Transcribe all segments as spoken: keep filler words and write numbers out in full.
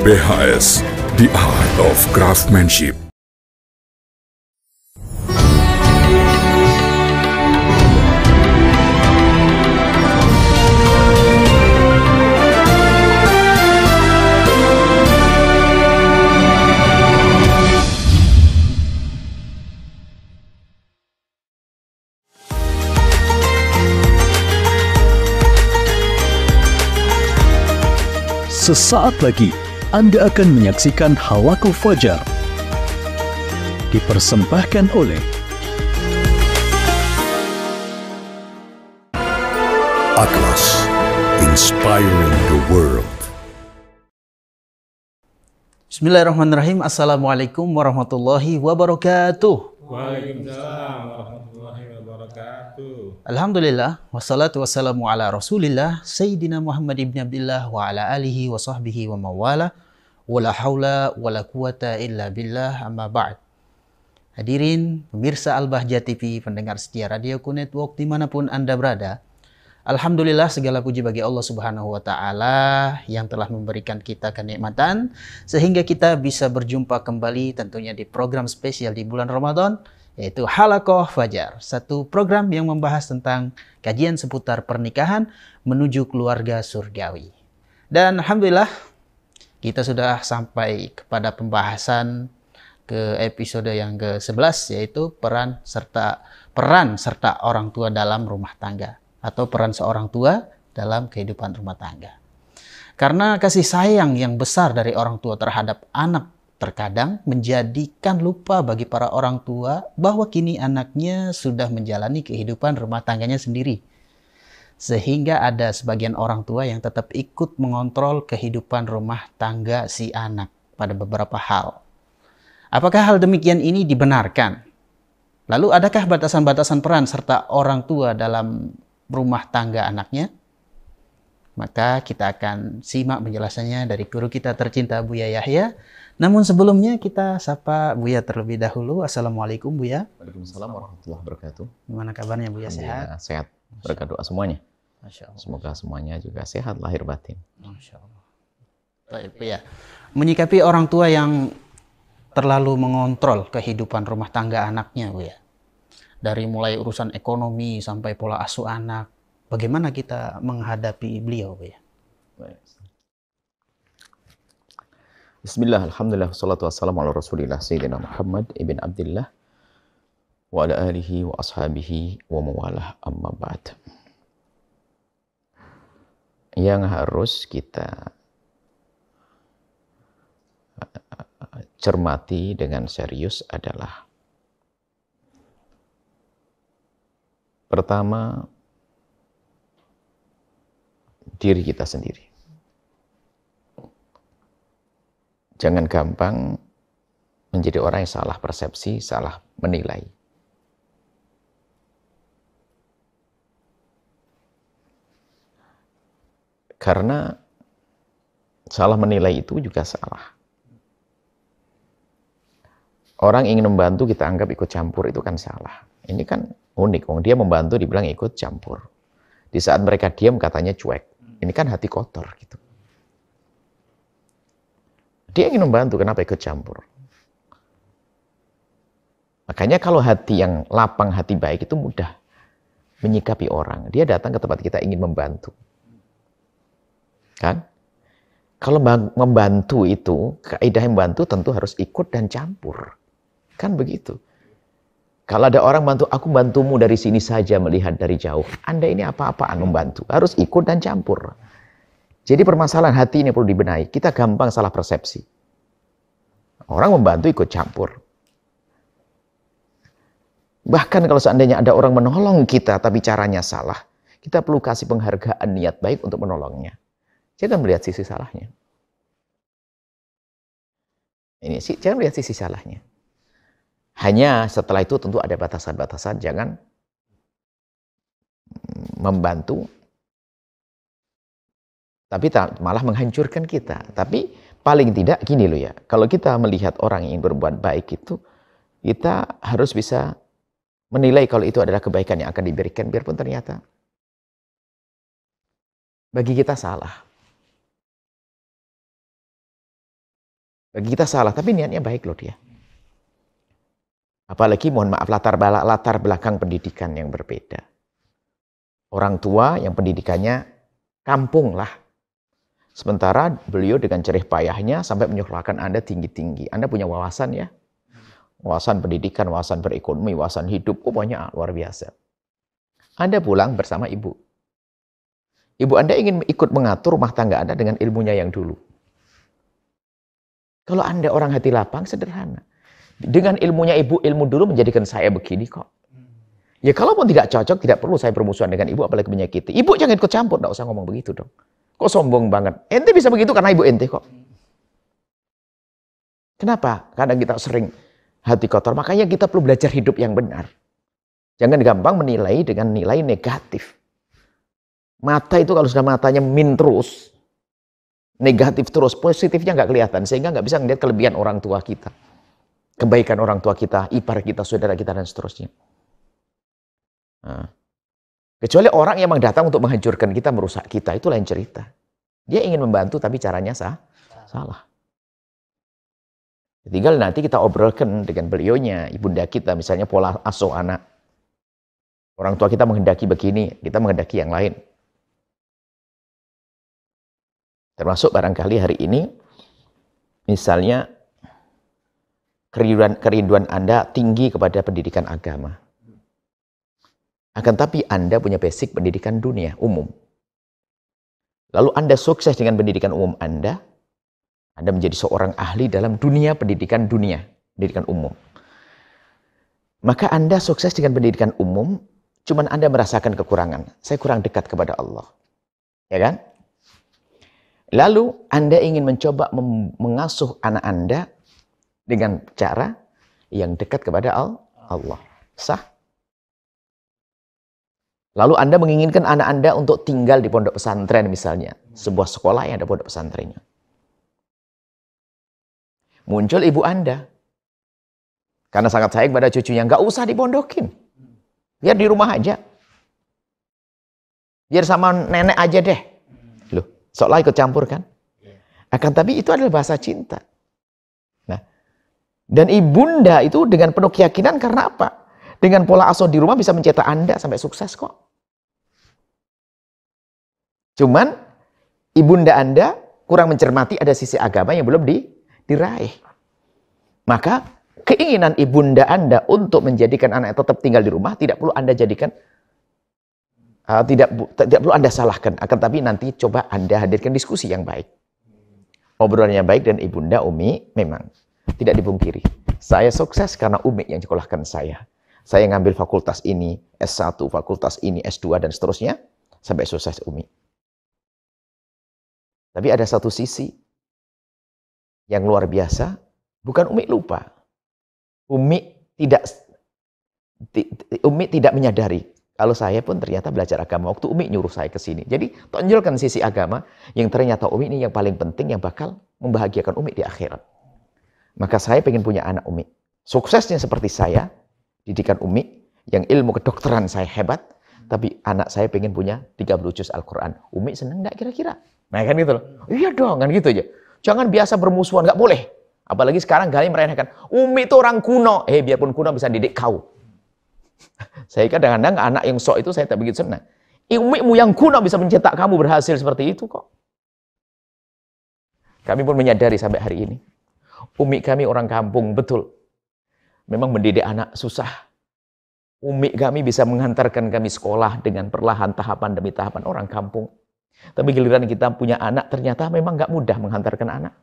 B H S, The Art of Craftsmanship. Sesaat lagi Anda akan menyaksikan Halaqah Fajar dipersembahkan oleh Atlas, Inspiring the World. Bismillahirrahmanirrahim. Assalamualaikum warahmatullahi wabarakatuh. Waalaikumsalam warahmatullahi wabarakatuh. Alhamdulillah, wassalatu wassalamu ala rasulillah, Sayyidina Muhammad ibn Abdillah wa ala alihi wa sahbihi wa mawala, wa la hawla wa la quwata illa billah, amma ba'd. Hadirin, pemirsa Al-Bahjah T V, pendengar setia Radio Qu Network dimanapun Anda berada. Alhamdulillah, segala puji bagi Allah Subhanahu wa Ta'ala yang telah memberikan kita kenikmatan sehingga kita bisa berjumpa kembali tentunya di program spesial di bulan Ramadan, yaitu Halaqah Fajar, satu program yang membahas tentang kajian seputar pernikahan menuju keluarga surgawi. Dan alhamdulillah kita sudah sampai kepada pembahasan ke episode yang ke sebelas, yaitu peran serta peran serta orang tua dalam rumah tangga, atau peran seorang tua dalam kehidupan rumah tangga. Karena kasih sayang yang besar dari orang tua terhadap anak terkadang menjadikan lupa bagi para orang tua bahwa kini anaknya sudah menjalani kehidupan rumah tangganya sendiri. Sehingga ada sebagian orang tua yang tetap ikut mengontrol kehidupan rumah tangga si anak pada beberapa hal. Apakah hal demikian ini dibenarkan? Lalu adakah batasan-batasan peran serta orang tua dalam rumah tangga anaknya? Maka kita akan simak penjelasannya dari guru kita tercinta, Buya Yahya. Namun sebelumnya kita sapa Buya terlebih dahulu. Assalamualaikum Buya. Waalaikumsalam warahmatullahi wabarakatuh. Gimana kabarnya Buya, sehat? Sehat, berkat doa semuanya. Masya Allah. Semoga semuanya juga sehat lahir batin. Masya Allah. Baik Buya, menyikapi orang tua yang terlalu mengontrol kehidupan rumah tangga anaknya Buya, dari mulai urusan ekonomi sampai pola asuh anak, bagaimana kita menghadapi beliau Buya? Bismillah, alhamdulillah, wassalatu wassalamu ala rasulillah, Sayyidina Muhammad ibn Abdillah wa ala alihi wa ashabihi wa mawalah, amma ba'd. Yang harus kita cermati dengan serius adalah, pertama, diri kita sendiri. Jangan gampang menjadi orang yang salah persepsi, salah menilai. Karena salah menilai itu juga salah. Orang ingin membantu kita anggap ikut campur, itu kan salah. Ini kan unik, wong dia membantu dibilang ikut campur. Di saat mereka diam katanya cuek. Ini kan hati kotor gitu. Dia ingin membantu, kenapa ikut campur? Makanya kalau hati yang lapang, hati baik itu mudah menyikapi orang. Dia datang ke tempat kita ingin membantu. Kan? Kalau membantu itu, kaidah membantu tentu harus ikut dan campur. Kan begitu. Kalau ada orang bantu, aku bantumu dari sini saja melihat dari jauh. Anda ini apa-apaan membantu. Harus ikut dan campur. Jadi permasalahan hati ini perlu dibenahi. Kita gampang salah persepsi. Orang membantu ikut campur. Bahkan kalau seandainya ada orang menolong kita tapi caranya salah, kita perlu kasih penghargaan niat baik untuk menolongnya. Jangan melihat sisi salahnya. Ini sih, jangan melihat sisi salahnya. Hanya setelah itu tentu ada batasan-batasan, jangan membantu tapi malah menghancurkan kita. Tapi paling tidak gini loh ya, kalau kita melihat orang yang berbuat baik itu, kita harus bisa menilai kalau itu adalah kebaikan yang akan diberikan, biarpun ternyata bagi kita salah. Bagi kita salah, tapi niatnya baik loh dia. Apalagi mohon maaf latar, latar belakang pendidikan yang berbeda. Orang tua yang pendidikannya kampung lah. Sementara beliau dengan jerih payahnya sampai menyekolahkan Anda tinggi-tinggi. Anda punya wawasan ya. Wawasan pendidikan, wawasan berekonomi, wawasan hidup. Oh banyak, luar biasa. Anda pulang bersama ibu. Ibu Anda ingin ikut mengatur rumah tangga Anda dengan ilmunya yang dulu. Kalau Anda orang hati lapang, sederhana. Dengan ilmunya ibu, ilmu dulu menjadikan saya begini kok. Ya kalaupun tidak cocok, tidak perlu saya bermusuhan dengan ibu, apalagi menyakiti. Ibu jangan ikut campur, tidak usah ngomong begitu dong. Kok sombong banget? Ente bisa begitu karena ibu ente kok. Kenapa? Kadang kita sering hati kotor, makanya kita perlu belajar hidup yang benar. Jangan gampang menilai dengan nilai negatif. Mata itu kalau sudah matanya min terus, negatif terus, positifnya nggak kelihatan, sehingga nggak bisa melihat kelebihan orang tua kita. Kebaikan orang tua kita, ipar kita, saudara kita, dan seterusnya. Nah, kecuali orang yang memang datang untuk menghancurkan kita, merusak kita, itu lain cerita. Dia ingin membantu tapi caranya sah, salah. Tinggal nanti kita obrolkan dengan beliaunya, ibunda kita, misalnya pola asuh anak. Orang tua kita menghendaki begini, kita menghendaki yang lain. Termasuk barangkali hari ini, misalnya, Kerinduan, kerinduan Anda tinggi kepada pendidikan agama. Akan tapi Anda punya basic pendidikan dunia, umum. Lalu Anda sukses dengan pendidikan umum Anda, Anda menjadi seorang ahli dalam dunia pendidikan dunia, pendidikan umum. Maka Anda sukses dengan pendidikan umum, cuman Anda merasakan kekurangan. Saya kurang dekat kepada Allah. Ya kan? Lalu Anda ingin mencoba mengasuh anak Anda dengan cara yang dekat kepada Allah. Sah. Lalu Anda menginginkan anak Anda untuk tinggal di pondok pesantren misalnya. Sebuah sekolah yang ada pondok pesantrennya. Muncul ibu Anda. Karena sangat sayang pada cucunya. Nggak usah dipondokin. Biar di rumah aja. Biar sama nenek aja deh. Loh, seolah ikut campur kan? Akan tapi itu adalah bahasa cinta. Dan ibunda itu dengan penuh keyakinan karena apa? Dengan pola asuh di rumah bisa mencetak Anda sampai sukses kok. Cuman ibunda Anda kurang mencermati ada sisi agama yang belum di, diraih. Maka keinginan ibunda Anda untuk menjadikan anak tetap tinggal di rumah tidak perlu Anda jadikan, uh, tidak, tidak perlu Anda salahkan. Akan tapi nanti coba Anda hadirkan diskusi yang baik. Obrolannya baik dan ibunda Umi memang. Tidak dipungkiri, saya sukses karena Umi yang sekolahkan saya. Saya ngambil fakultas ini, S satu, fakultas ini, S dua, dan seterusnya, sampai sukses Umi. Tapi ada satu sisi yang luar biasa, bukan Umi lupa. Umi tidak, Umi tidak menyadari, kalau saya pun ternyata belajar agama, waktu Umi nyuruh saya ke sini. Jadi, tonjolkan sisi agama, yang ternyata Umi ini yang paling penting, yang bakal membahagiakan Umi di akhirat. Maka saya pengen punya anak Umi. Suksesnya seperti saya, didikan Umi, yang ilmu kedokteran saya hebat, tapi anak saya pengen punya tiga puluh juz Al-Quran. Umi seneng nggak kira-kira? Nah kan gitu loh. Iya dong, kan gitu aja. Jangan biasa bermusuhan, nggak boleh. Apalagi sekarang kalian meremehkan, Umi itu orang kuno. Eh, biarpun kuno bisa didik kau. Saya kadang-kadang anak yang sok itu saya tak begitu senang. Umimu yang kuno bisa mencetak kamu berhasil seperti itu kok. Kami pun menyadari sampai hari ini. Umi kami orang kampung, betul. Memang mendidik anak susah. Umi kami bisa mengantarkan kami sekolah dengan perlahan tahapan demi tahapan orang kampung. Tapi giliran kita punya anak, ternyata memang nggak mudah menghantarkan anak.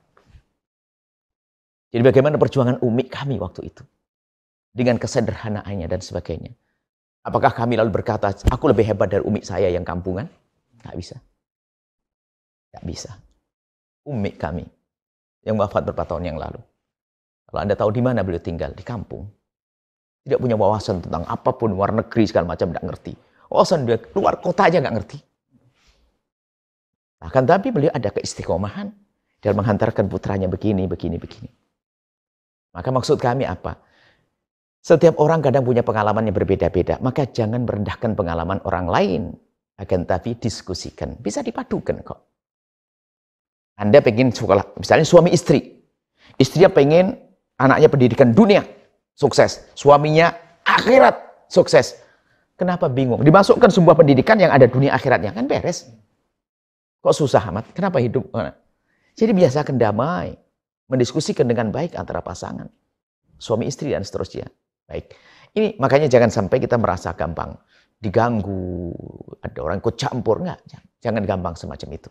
Jadi bagaimana perjuangan Umi kami waktu itu? Dengan kesederhanaannya dan sebagainya. Apakah kami lalu berkata, aku lebih hebat dari Umi saya yang kampungan? Nggak bisa. Nggak bisa. Umi kami yang wafat beberapa tahun yang lalu. Kalau Anda tahu di mana beliau tinggal, di kampung. Tidak punya wawasan tentang apapun, luar negeri, segala macam, tidak ngerti. Wawasan dia luar kota aja nggak ngerti. Bahkan tapi beliau ada keistiqomahan dalam menghantarkan putranya begini, begini, begini. Maka maksud kami apa? Setiap orang kadang punya pengalaman yang berbeda-beda, maka jangan merendahkan pengalaman orang lain. Akan tapi diskusikan, bisa dipadukan kok. Anda pengen sekolah, misalnya suami istri. Istrinya pengen anaknya pendidikan dunia sukses, suaminya akhirat sukses. Kenapa bingung? Dimasukkan sebuah pendidikan yang ada dunia akhiratnya, kan beres. Kok susah amat? Kenapa hidup? Jadi biasakan damai, mendiskusikan dengan baik antara pasangan, suami istri dan seterusnya. Baik. Ini makanya jangan sampai kita merasa gampang diganggu, ada orang ikut campur, enggak. Jangan gampang semacam itu.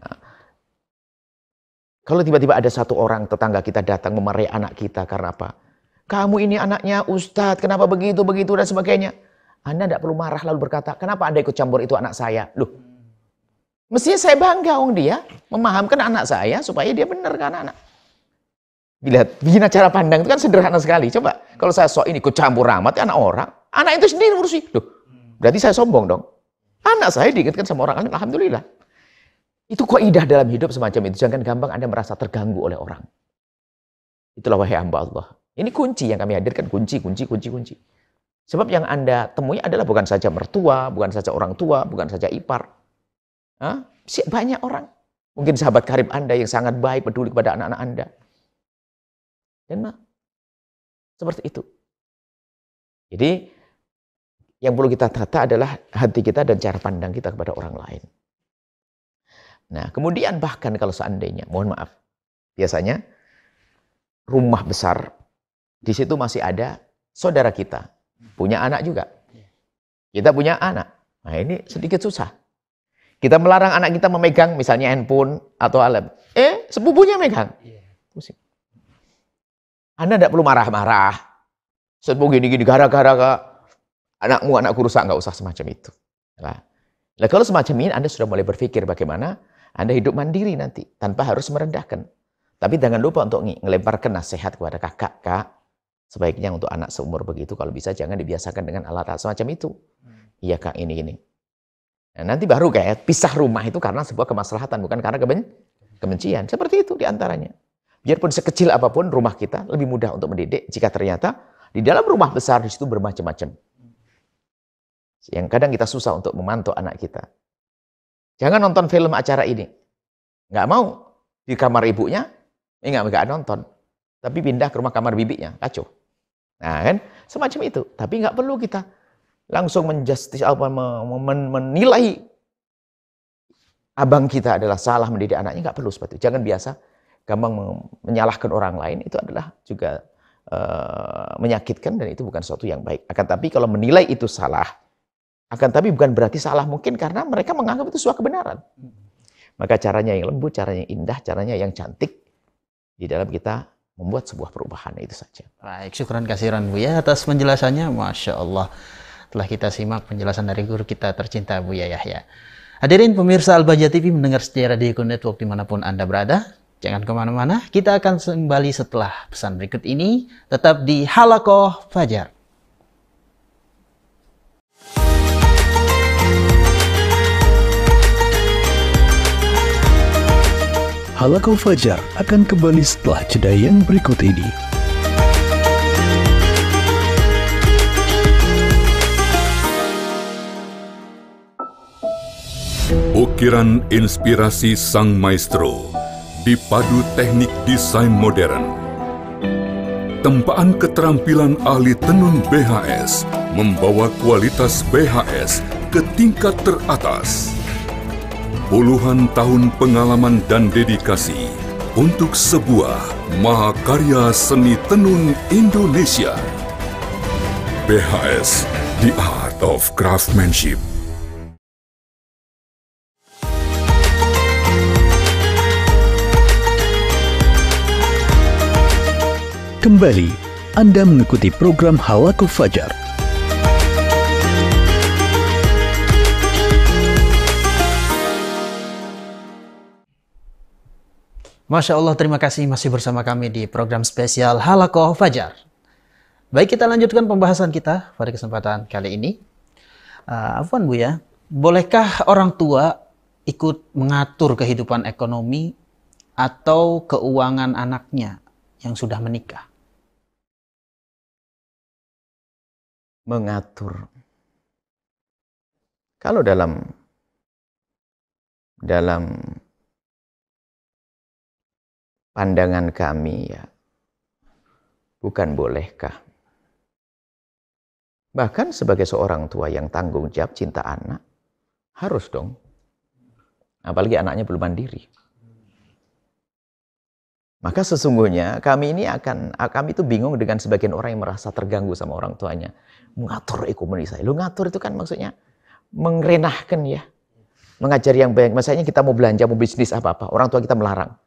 Nah, kalau tiba-tiba ada satu orang tetangga kita datang memarahi anak kita karena apa? Kamu ini anaknya Ustadz, kenapa begitu, begitu, dan sebagainya. Anda tidak perlu marah lalu berkata, kenapa Anda ikut campur itu anak saya? Loh, mestinya saya bangga om dia, memahamkan anak saya supaya dia benar kan anak. Bila begini cara pandang itu kan sederhana sekali. Coba, kalau saya sok ini ikut campur amat anak orang, anak itu sendiri urusi. Loh, berarti saya sombong dong. Anak saya diingatkan sama orang lain, alhamdulillah. Itu kaidah dalam hidup semacam itu. Jangan gampang Anda merasa terganggu oleh orang. Itulah wahai hamba Allah. Ini kunci yang kami hadirkan, kunci, kunci, kunci, kunci. Sebab yang Anda temui adalah bukan saja mertua, bukan saja orang tua, bukan saja ipar. Hah? Banyak orang. Mungkin sahabat karib Anda yang sangat baik, peduli kepada anak-anak Anda. Dan mah, seperti itu. Jadi, yang perlu kita tata adalah hati kita dan cara pandang kita kepada orang lain. Nah, kemudian bahkan kalau seandainya, mohon maaf, biasanya rumah besar, di situ masih ada saudara kita, punya anak juga. Kita punya anak. Nah, ini sedikit susah. Kita melarang anak kita memegang misalnya handphone atau alat. Eh, sepupunya megang. Pusing. Anda tidak perlu marah-marah. Sepupu gini-gini, gara-gara kak, anakmu, anakku rusak, nggak usah semacam itu. Nah, Nah, kalau semacam ini Anda sudah mulai berpikir bagaimana Anda hidup mandiri nanti tanpa harus merendahkan. Tapi jangan lupa untuk ngelemparkan nasihat kepada kakak, kak. Sebaiknya untuk anak seumur begitu kalau bisa jangan dibiasakan dengan alat-alat semacam itu. Iya hmm. kak, ini ini. Nah, nanti baru kayak pisah rumah itu karena sebuah kemaslahatan bukan karena keben kebencian. Seperti itu diantaranya. Biarpun sekecil apapun rumah kita lebih mudah untuk mendidik jika ternyata di dalam rumah besar di situ bermacam-macam. Yang kadang kita susah untuk memantau anak kita. Jangan nonton film acara ini. Nggak mau. Di kamar ibunya, ini nggak, nggak nonton. Tapi pindah ke rumah kamar bibinya, kacau. Nah kan, semacam itu. Tapi nggak perlu kita langsung menjustis, apa, menilai abang kita adalah salah mendidik anaknya. Nggak perlu seperti itu. Jangan biasa gampang menyalahkan orang lain. Itu adalah juga uh, menyakitkan dan itu bukan sesuatu yang baik. Akan tapi kalau menilai itu salah, akan tapi bukan berarti salah mungkin karena mereka menganggap itu sebuah kebenaran. Maka caranya yang lembut, caranya yang indah, caranya yang cantik di dalam kita membuat sebuah perubahan itu saja. Baik, syukran kasiran Buya atas penjelasannya. Masya Allah, telah kita simak penjelasan dari guru kita tercinta Buya Yahya. Hadirin pemirsa Al-Bahjah T V mendengar secara di Radio Qu Network dimanapun Anda berada. Jangan kemana-mana, kita akan kembali setelah pesan berikut ini. Tetap di Halaqah Fajar. Halaqah Fajar akan kembali setelah jeda yang berikut ini. Ukiran inspirasi sang maestro dipadu teknik desain modern. Tempaan keterampilan ahli tenun B H S membawa kualitas B H S ke tingkat teratas. Puluhan tahun pengalaman dan dedikasi untuk sebuah mahakarya seni tenun Indonesia. B H S, The Art of Craftsmanship. Kembali, Anda mengikuti program Halaqah Fajar. Masya Allah, terima kasih masih bersama kami di program spesial Halaqah Fajar. Baik, kita lanjutkan pembahasan kita pada kesempatan kali ini. Uh, Afwan Buya, bolehkah orang tua ikut mengatur kehidupan ekonomi atau keuangan anaknya yang sudah menikah? Mengatur. Kalau dalam dalam pandangan kami, ya, bukan bolehkah? Bahkan sebagai seorang tua yang tanggung jawab cinta anak, harus dong. Apalagi anaknya belum mandiri. Maka sesungguhnya kami ini akan, kami itu bingung dengan sebagian orang yang merasa terganggu sama orang tuanya. Mengatur ekonomi saya. Lu ngatur itu kan maksudnya mengrenahkan, ya. Mengajari yang baik. Misalnya kita mau belanja, mau bisnis apa-apa. Orang tua kita melarang.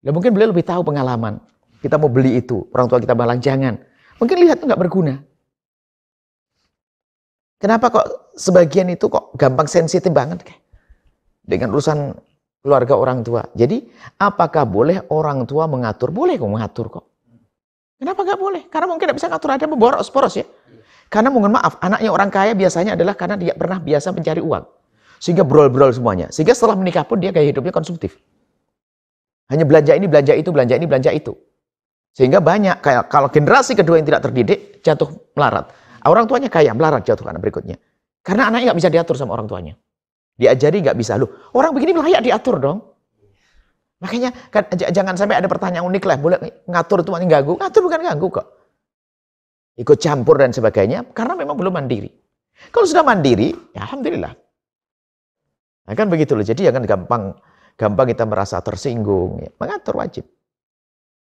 Ya mungkin beliau lebih tahu pengalaman. Kita mau beli itu. Orang tua kita melarang, jangan. Mungkin lihat itu nggak berguna. Kenapa kok sebagian itu kok gampang sensitif banget kayak dengan urusan keluarga orang tua. Jadi apakah boleh orang tua mengatur? Boleh kok mengatur kok. Kenapa nggak boleh? Karena mungkin tidak bisa ngatur, ada boros-boros ya. Karena mohon maaf, anaknya orang kaya biasanya adalah karena dia pernah biasa mencari uang. Sehingga brol-brol semuanya. Sehingga setelah menikah pun dia gaya hidupnya konsumtif. Hanya belanja ini, belanja itu, belanja ini, belanja itu. Sehingga banyak, kayak kalau generasi kedua yang tidak terdidik, jatuh melarat. Orang tuanya kaya, melarat, jatuh anak berikutnya. Karena anaknya nggak bisa diatur sama orang tuanya. Diajari nggak bisa. Loh, orang begini layak diatur dong. Makanya kan, jangan sampai ada pertanyaan unik lah. Boleh ngatur itu maksudnya ganggu. Ngatur bukan ganggu kok. Ikut campur dan sebagainya. Karena memang belum mandiri. Kalau sudah mandiri, ya alhamdulillah. Nah, kan begitu loh. Jadi jangan gampang gampang kita merasa tersinggung. Ya, mengatur wajib.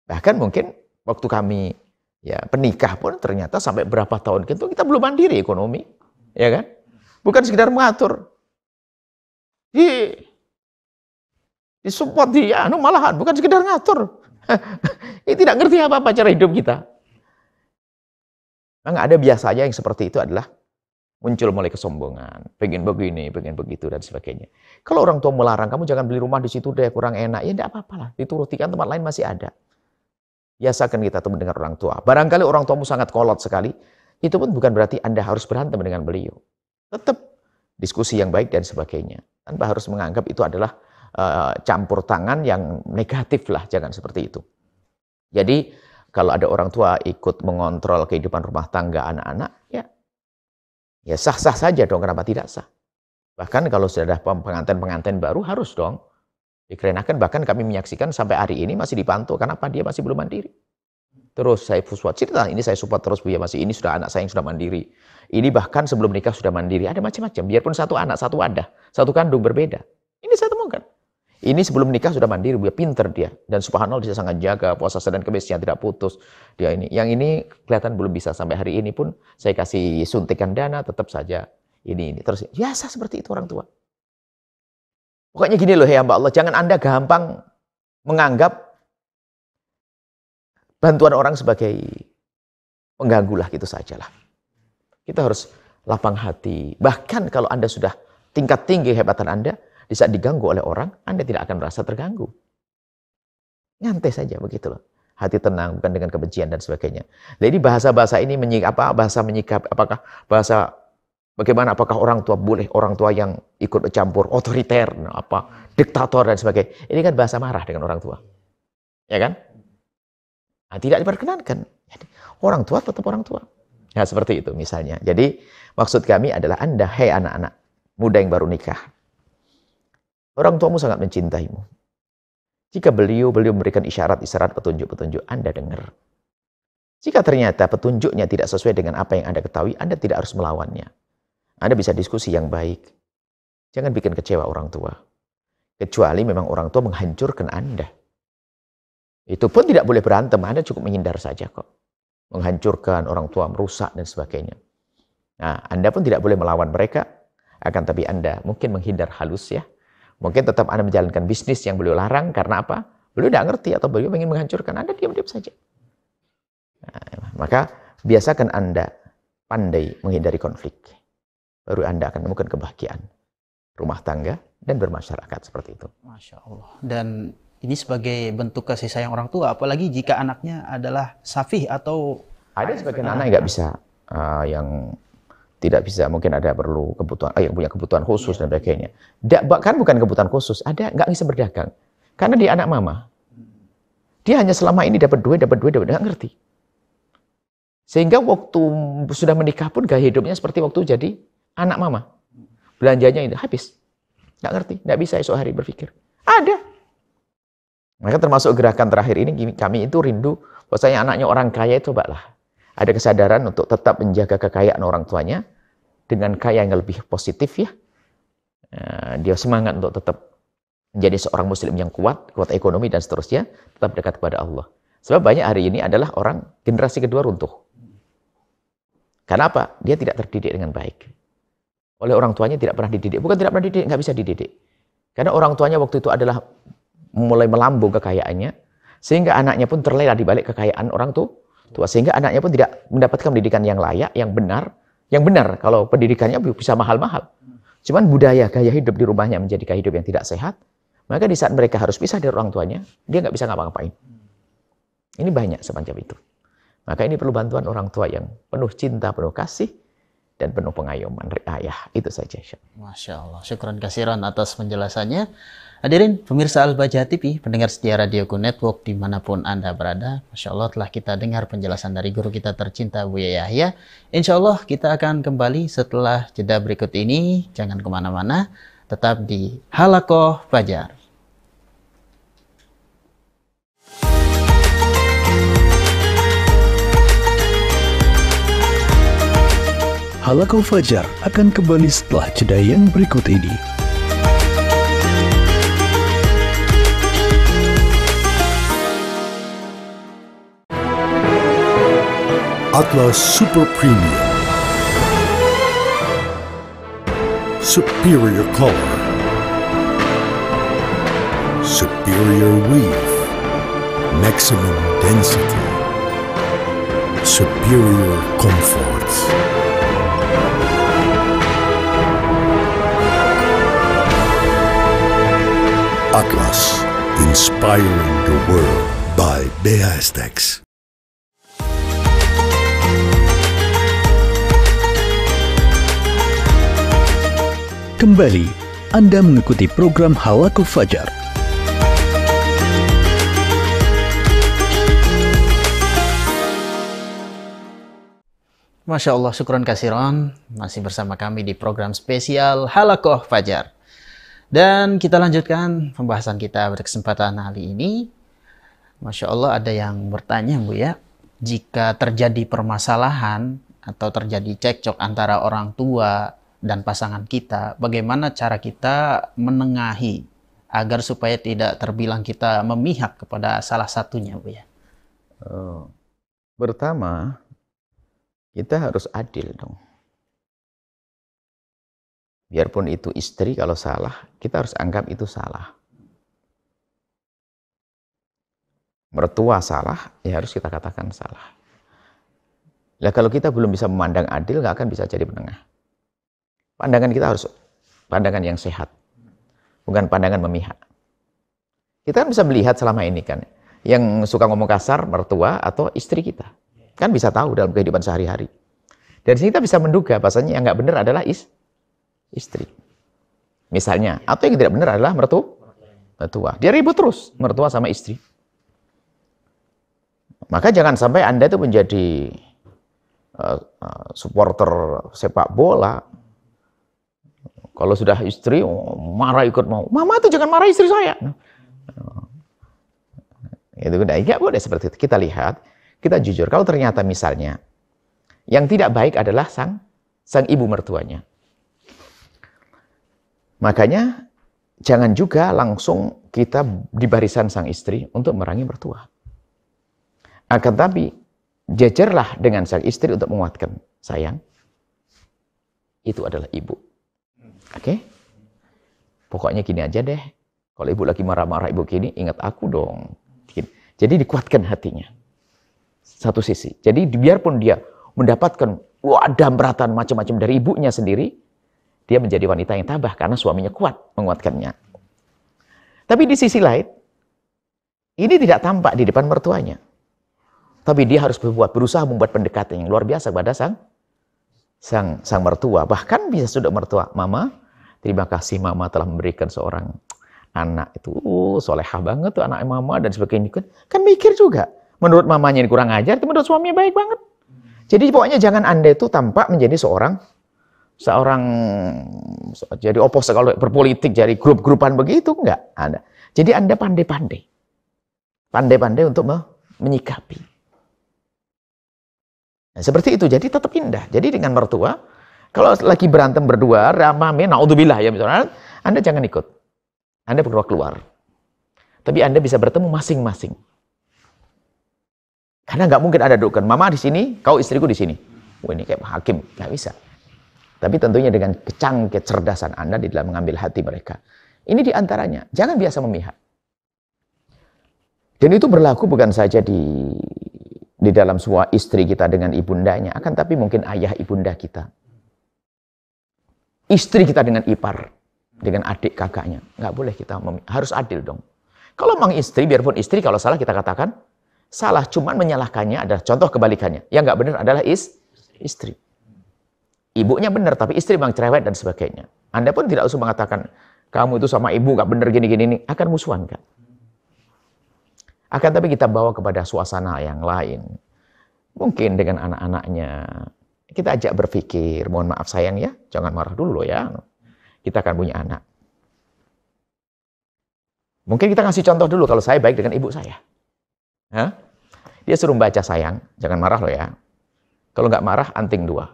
Bahkan mungkin waktu kami ya penikah pun ternyata sampai berapa tahun itu kita belum mandiri ekonomi. Ya kan? Bukan sekedar mengatur. Di, di support dia, no, malahan bukan sekedar ngatur. Ini tidak ngerti apa-apa cara hidup kita. Nah, ada biasanya yang seperti itu adalah muncul mulai kesombongan, pengen begini, pengen begitu dan sebagainya. Kalau orang tua melarang kamu jangan beli rumah di situ deh, kurang enak, ya tidak apa-apa lah, dituruti kan tempat lain masih ada. Biasakan kita tuh mendengar orang tua. Barangkali orang tuamu sangat kolot sekali, itu pun bukan berarti Anda harus berantem dengan beliau. Tetap diskusi yang baik dan sebagainya. Tanpa harus menganggap itu adalah uh, campur tangan yang negatif lah, jangan seperti itu. Jadi kalau ada orang tua ikut mengontrol kehidupan rumah tangga anak-anak, ya ya sah-sah saja dong, kenapa tidak sah? Bahkan kalau sudah ada pengantin-pengantin baru harus dong dikerenakan, bahkan kami menyaksikan sampai hari ini masih dipantau, kenapa dia masih belum mandiri. Terus saya support cerita, ini saya support terus Buya masih, ini sudah anak saya yang sudah mandiri. Ini bahkan sebelum nikah sudah mandiri, ada macam-macam. Biarpun satu anak, satu wadah, satu kandung berbeda. Ini saya temukan. Ini sebelum nikah sudah mandiri, Buya pinter dia. Dan subhanallah dia sangat jaga, puasa Senin Kemisnya tidak putus. Dia ini, yang ini kelihatan belum bisa sampai hari ini pun saya kasih suntikan dana, tetap saja ini, ini. Terus biasa seperti itu orang tua. Pokoknya gini loh ya Mbak Allah, jangan Anda gampang menganggap bantuan orang sebagai pengganggu lah, gitu sajalah. Kita harus lapang hati. Bahkan kalau Anda sudah tingkat tinggi hebatan Anda, di saat diganggu oleh orang, Anda tidak akan merasa terganggu. Nyantai saja begitu loh. Hati tenang, bukan dengan kebencian dan sebagainya. Jadi bahasa-bahasa ini menyikap apa? Bahasa menyikap apakah bahasa bagaimana? Apakah orang tua boleh orang tua yang ikut bercampur, otoriter, apa diktator dan sebagainya? Ini kan bahasa marah dengan orang tua, ya kan? Nah, tidak diperkenankan. Jadi, orang tua tetap orang tua. Ya, seperti itu misalnya. Jadi maksud kami adalah Anda, hei anak-anak muda yang baru nikah. Orang tuamu sangat mencintaimu. Jika beliau beliau memberikan isyarat-isyarat petunjuk-petunjuk, Anda dengar. Jika ternyata petunjuknya tidak sesuai dengan apa yang Anda ketahui, Anda tidak harus melawannya. Anda bisa diskusi yang baik. Jangan bikin kecewa orang tua. Kecuali memang orang tua menghancurkan Anda. Itu pun tidak boleh berantem, Anda cukup menghindar saja kok. Menghancurkan, orang tua merusak dan sebagainya. Nah, Anda pun tidak boleh melawan mereka, akan tapi Anda mungkin menghindar halus ya. Mungkin tetap Anda menjalankan bisnis yang beliau larang, karena apa? Beliau tidak ngerti atau beliau ingin menghancurkan, Anda diam-diam saja. Nah, maka biasakan Anda pandai menghindari konflik. Baru Anda akan menemukan kebahagiaan rumah tangga dan bermasyarakat seperti itu. Masya Allah. Dan ini sebagai bentuk kasih sayang orang tua, apalagi jika anaknya adalah safih atau... Ada sebagian anak yang nggak bisa, uh, yang tidak bisa, mungkin ada perlu kebutuhan, eh, yang punya kebutuhan khusus, iya, dan sebagainya. Da, bahkan bukan kebutuhan khusus, ada nggak bisa berdagang. Karena dia anak mama. Dia hanya selama ini dapat duit, dapat duit, dapat duit, nggak ngerti. Sehingga waktu sudah menikah pun gaya hidupnya seperti waktu jadi anak mama. Belanjanya itu habis. Nggak ngerti, nggak bisa esok hari berpikir. Ada. Maka termasuk gerakan terakhir ini, kami itu rindu bahwasanya anaknya orang kaya itu cobalah ada kesadaran untuk tetap menjaga kekayaan orang tuanya dengan kaya yang lebih positif ya. Dia semangat untuk tetap menjadi seorang muslim yang kuat, kuat ekonomi dan seterusnya, tetap dekat kepada Allah. Sebab banyak hari ini adalah orang generasi kedua runtuh. Karena apa? Dia tidak terdidik dengan baik. Oleh orang tuanya tidak pernah dididik. Bukan tidak pernah dididik, nggak bisa dididik. Karena orang tuanya waktu itu adalah mulai melambung kekayaannya, sehingga anaknya pun terlena di balik kekayaan orang tua, sehingga anaknya pun tidak mendapatkan pendidikan yang layak, yang benar, yang benar. Kalau pendidikannya bisa mahal-mahal, cuman budaya gaya hidup di rumahnya menjadi gaya hidup yang tidak sehat, maka di saat mereka harus pisah dari orang tuanya, dia nggak bisa ngapa-ngapain. Ini banyak semacam itu. Maka ini perlu bantuan orang tua yang penuh cinta, penuh kasih, dan penuh pengayoman, riayah. Itu saja. Masya Allah, syukran kasiran atas penjelasannya. Hadirin pemirsa Al-Bahjah T V, pendengar setia Radio Qu Network dimanapun Anda berada, Masya Allah telah kita dengar penjelasan dari guru kita tercinta Buya Yahya. Insya Allah kita akan kembali setelah jeda berikut ini. Jangan kemana-mana, tetap di Halqah Fajar. Halqah Fajar akan kembali setelah jeda yang berikut ini. Atlas Super Premium, superior color, superior weave, maximum density, superior comfort. Atlas, inspiring the world by Beaztex. Kembali, Anda mengikuti program Halqah Fajar. Masya Allah, syukran kasiran. Masih bersama kami di program spesial Halqah Fajar. Dan kita lanjutkan pembahasan kita pada kesempatan hari ini. Masya Allah ada yang bertanya Bu ya, jika terjadi permasalahan atau terjadi cekcok antara orang tua dan pasangan kita, bagaimana cara kita menengahi agar supaya tidak terbilang kita memihak kepada salah satunya Bu ya? Oh, pertama kita harus adil dong. Biarpun itu istri, kalau salah, kita harus anggap itu salah. Mertua salah, ya harus kita katakan salah. Nah, kalau kita belum bisa memandang adil, nggak akan bisa jadi penengah. Pandangan kita harus pandangan yang sehat, bukan pandangan memihak. Kita kan bisa melihat selama ini kan, yang suka ngomong kasar, mertua atau istri kita. Kan bisa tahu dalam kehidupan sehari-hari. Dari sini kita bisa menduga, bahasanya yang nggak benar adalah istri. Istri, misalnya, atau yang tidak benar adalah mertu, mertua. Dia ribut terus, mertua sama istri. Maka jangan sampai Anda itu menjadi uh, uh, supporter sepak bola. Kalau sudah istri, oh, marah ikut mau. Mama itu jangan marah istri saya. Uh, itu udah, nggak boleh seperti itu. Kita lihat, kita jujur. Kalau ternyata misalnya, yang tidak baik adalah sang, sang ibu mertuanya. Makanya jangan juga langsung kita di barisan sang istri untuk memerangi mertua. Akan tapi jajarlah dengan sang istri untuk menguatkan, sayang, itu adalah ibu. Oke? Okay? Pokoknya gini aja deh. Kalau ibu lagi marah-marah ibu gini, ingat aku dong. Jadi dikuatkan hatinya. Satu sisi. Jadi biarpun dia mendapatkan wah dambratan macam-macam dari ibunya sendiri, dia menjadi wanita yang tabah karena suaminya kuat menguatkannya. Tapi di sisi lain, ini tidak tampak di depan mertuanya. Tapi dia harus berbuat, berusaha membuat pendekatan yang luar biasa kepada sang, sang, sang mertua. Bahkan bisa sudah mertua, Mama, terima kasih Mama telah memberikan seorang anak itu. Oh, solehah banget tuh anak Mama dan sebagainya. Kan mikir juga, menurut mamanya ini kurang ajar, menurut suaminya baik banget. Jadi pokoknya jangan Anda itu tampak menjadi seorang Seorang jadi opos kalau berpolitik, jadi grup-grupan begitu, enggak. Anda. Jadi Anda pandai-pandai. pandai-pandai untuk menyikapi. Nah, seperti itu, jadi tetap indah. Jadi dengan mertua, kalau lagi berantem berdua, ramame, naudzubillah ya misalnya, Anda jangan ikut. Anda perlu keluar. Tapi Anda bisa bertemu masing-masing. Karena nggak mungkin Anda dudukan, mama di sini, kau istriku di sini. Wah, ini kayak hakim, nggak bisa. Tapi tentunya dengan kecang kecerdasan Anda di dalam mengambil hati mereka. Ini diantaranya, jangan biasa memihak. Dan itu berlaku bukan saja di di dalam semua istri kita dengan ibundanya, akan tapi mungkin ayah ibunda kita. Istri kita dengan ipar, dengan adik kakaknya, nggak boleh kita memihak. Harus adil dong. Kalau mang istri, biarpun istri kalau salah kita katakan, salah, cuman menyalahkannya adalah contoh kebalikannya. Yang nggak benar adalah is, istri. Ibunya benar, tapi istri memang cerewet dan sebagainya. Anda pun tidak usah mengatakan, kamu itu sama ibu nggak benar gini-gini, akan musuhan kan? Akan tapi kita bawa kepada suasana yang lain. Mungkin dengan anak-anaknya, kita ajak berpikir, mohon maaf sayang ya, jangan marah dulu ya. Kita akan punya anak. Mungkin kita kasih contoh dulu, kalau saya baik dengan ibu saya. Hah? Dia suruh baca sayang, jangan marah loh ya. Kalau nggak marah, anting dua.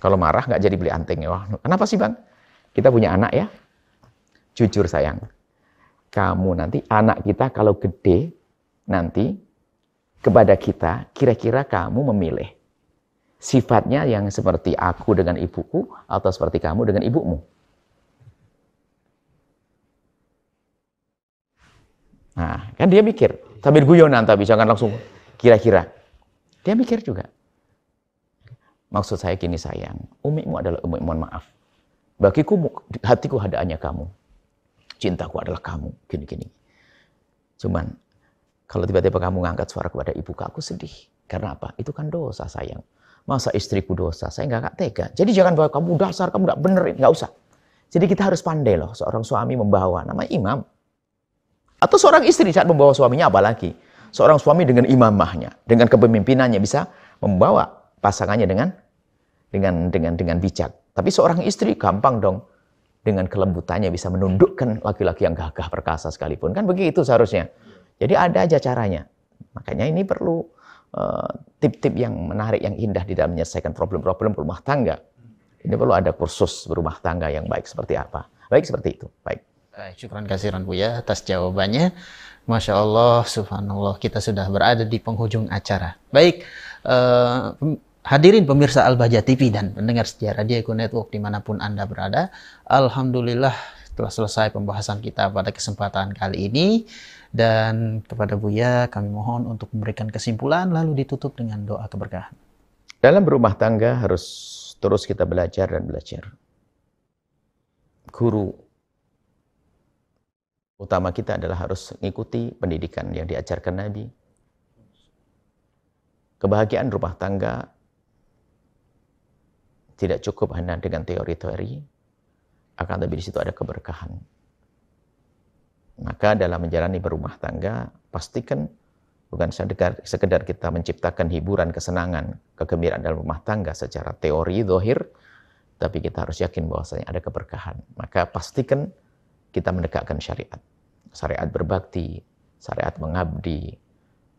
Kalau marah nggak jadi beli anting. Wah, kenapa sih bang? Kita punya anak ya. Jujur sayang, kamu nanti anak kita kalau gede nanti kepada kita, kira-kira kamu memilih sifatnya yang seperti aku dengan ibuku atau seperti kamu dengan ibumu. Nah, kan dia mikir, sambil guyonan tapi jangan langsung kira-kira. Dia mikir juga. Maksud saya gini sayang, umikmu adalah umik, mohon maaf. Bagiku hatiku hadaannya kamu. Cintaku adalah kamu, gini-gini. Cuman kalau tiba-tiba kamu ngangkat suara kepada ibu, aku sedih. Karena apa? Itu kan dosa sayang. Masa istriku dosa? Saya nggak tega. Jadi jangan bawa kamu dasar, kamu nggak bener, nggak usah. Jadi kita harus pandai loh, seorang suami membawa nama imam. Atau seorang istri saat membawa suaminya apalagi. Seorang suami dengan imamahnya, dengan kepemimpinannya bisa membawa pasangannya dengan dengan dengan dengan bijak. Tapi seorang istri gampang dong. Dengan kelembutannya bisa menundukkan laki-laki yang gagah perkasa sekalipun. Kan begitu seharusnya. Jadi ada aja caranya. Makanya ini perlu tip-tip uh, yang menarik, yang indah di dalam menyelesaikan problem-problem rumah tangga. Ini perlu ada kursus berumah tangga yang baik seperti apa. Baik seperti itu. Baik. Syukran kasiran Buya atas jawabannya. Masya Allah, subhanallah, kita sudah berada di penghujung acara. Baik, eh, hadirin pemirsa Al-Bahjah T V dan pendengar setia Radio Qu Network dimanapun Anda berada. Alhamdulillah telah selesai pembahasan kita pada kesempatan kali ini. Dan kepada Buya kami mohon untuk memberikan kesimpulan lalu ditutup dengan doa keberkahan. Dalam berumah tangga harus terus kita belajar dan belajar. Guru utama kita adalah harus mengikuti pendidikan yang diajarkan Nabi. Kebahagiaan rumah tangga tidak cukup hanya dengan teori-teori, akan tapi di situ ada keberkahan. Maka dalam menjalani berumah tangga, pastikan bukan sekedar kita menciptakan hiburan, kesenangan, kegembiraan dalam rumah tangga secara teori, zahir, tapi kita harus yakin bahwasanya ada keberkahan. Maka pastikan kita menegakkan syariat. Syariat berbakti, syariat mengabdi,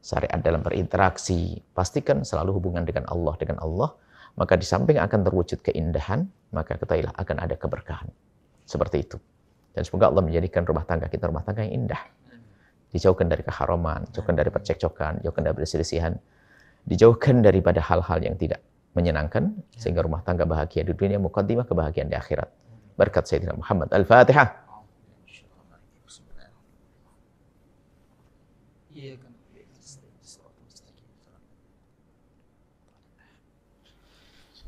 syariat dalam berinteraksi. Pastikan selalu hubungan dengan Allah, dengan Allah. Maka di samping akan terwujud keindahan, maka ketahuilah akan ada keberkahan. Seperti itu. Dan semoga Allah menjadikan rumah tangga kita rumah tangga yang indah. Dijauhkan dari keharaman, jauhkan dari percekcokan, jauhkan dari perselisihan, dijauhkan daripada hal-hal yang tidak menyenangkan, sehingga rumah tangga bahagia di dunia muqaddimah kebahagiaan di akhirat. Berkat Sayyidina Muhammad. Al-Fatihah.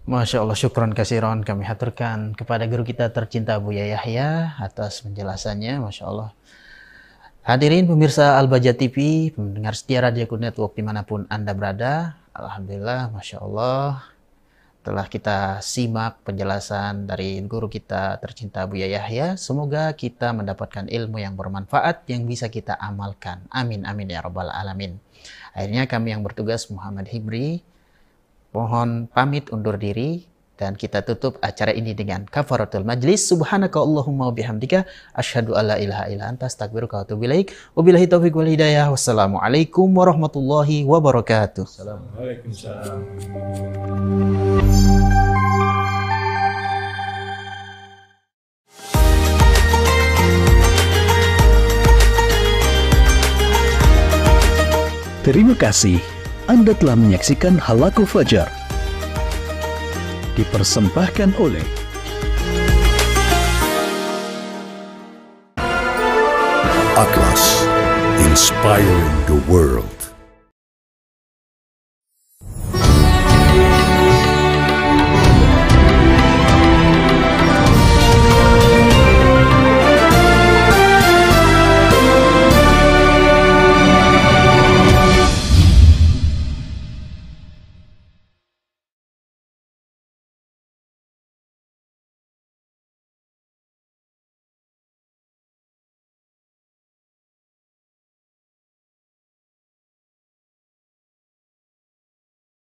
Masya Allah, syukron kasiron kami haturkan kepada guru kita tercinta Buya Yahya atas penjelasannya. Masya Allah. Hadirin pemirsa Al-Bahjah T V, pendengar setia Radio Qu Network dimanapun Anda berada. Alhamdulillah, Masya Allah. Telah kita simak penjelasan dari guru kita tercinta Buya Yahya. Semoga kita mendapatkan ilmu yang bermanfaat yang bisa kita amalkan. Amin, amin ya rabbal alamin. Akhirnya kami yang bertugas Muhammad Hibri mohon pamit undur diri. Dan kita tutup acara ini dengan kafaratul majlis. Subhanaka Allahumma bihamdika asyhadu alla ilaha illa anta astaghfiruka wa atubu ilaik. Wabillahi taufiq wal hidayah. Wassalamualaikum warahmatullahi wabarakatuh. Waalaikumsalam. Terima kasih Anda telah menyaksikan Halaqah Fajar. Dipersembahkan oleh Atlas, inspiring the world.